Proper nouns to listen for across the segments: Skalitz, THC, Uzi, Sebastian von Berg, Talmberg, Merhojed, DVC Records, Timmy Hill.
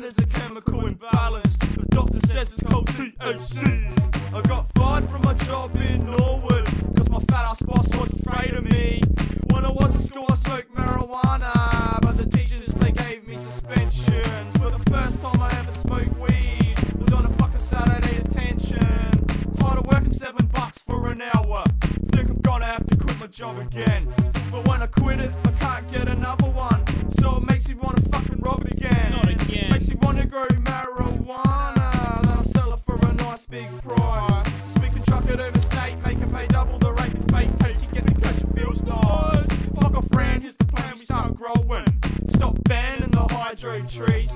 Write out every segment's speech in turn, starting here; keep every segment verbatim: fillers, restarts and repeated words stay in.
There's a chemical imbalance. The doctor says it's called T H C. I got fired from my job in Norwood, cause my fat ass boss was afraid of me. When I was at school I smoked marijuana, but the teachers, they gave me suspensions. But the first time I ever smoked weed was on a fucking Saturday attention. Tired of working seven bucks for an hour, think I'm gonna have to quit my job again. But when I quit it, I can't get another one, so it makes me wanna fucking rob it again. Not again. Makes me wanna grow marijuana, then I sell it for a nice big price. We can chuck it over state, make it pay double the rate with fake case. You get the cash, it feels nice. Fuck off, friend, here's the plan, we start growing. Stop banning the hydro trees.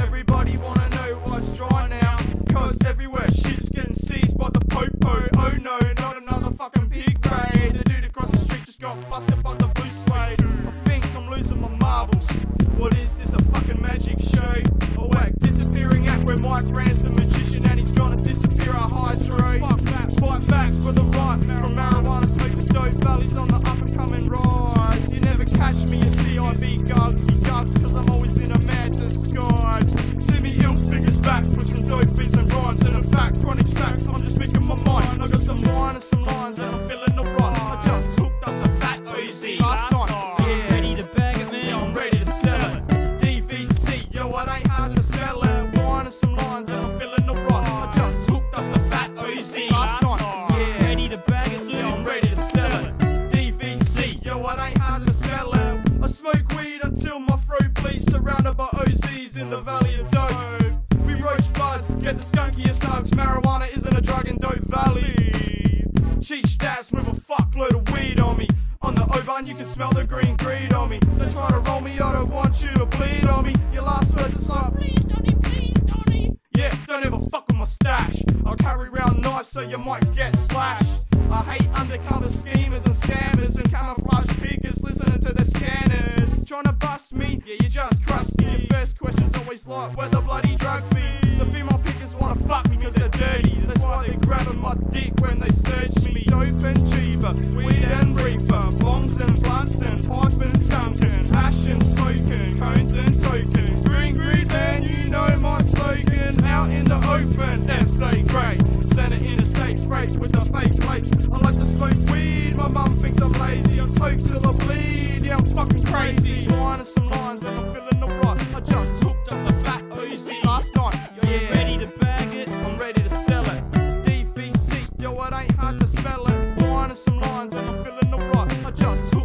Everybody wanna know what's dry now, cause everywhere shit's getting seized by the popo. Oh no, not another fucking pig raid. The dude across the street just got busted by the blue suede. I think I'm losing my marbles. What is this, a fucking magic show? A whack disappearing act where Mike Rand's the magician and he's gonna disappear our hydro. Fuck back, fight back for the right. From marijuana smokers, dope valleys on the up and coming rise. You never catch me, you C I B gugs, you gugs, cause I'm always in a mad disguise. Timmy Hill figures back with some dope beats and rhymes and a fat chronic sack. I'm just picking my mind, I got some line and some lines and I'm feeling the rot. I just hooked up the fat Uzi last night. Surrounded by O Z's in the valley of dope. We roach buds, get the skunkiest thugs. Marijuana isn't a drug in Dope Valley. Cheat stats with a fuckload of weed on me. On the O-Bun you can smell the green greed on me. Don't try to roll me, I don't want you to bleed on me. Your last words is like, please Donnie, please Donnie. Yeah, don't ever fuck with my stash. I'll carry round knives so you might get slashed. I hate undercover schemers and scammers and camouflage peekers listening to their scanners. Trying to bust me? Yeah, you're just crusty. Your first question's always like, where the bloody drugs be? The female pickers wanna fuck because they're dirty. That's why they're grabbing my dick when they search me. Dope and cheaper, weed and reefer, bongs and blunts and pipe and skunkin', hash and smoking, cones and tokens. Green, green man, you know my slogan. Out in the open, that's so great. Send it interstate freight with the fake plates. I like to smoke weed, my mum thinks I'm lazy. I toke till I bleed, yeah I'm fucking crazy. Line and some lines and I'm feeling alright. I just hooked up the fat Uzi last night. Yo, yeah, you ready to bag it? I'm ready to sell it. D V C, yo it ain't hard to spell it. Line and some lines and I'm feeling alright. I just hooked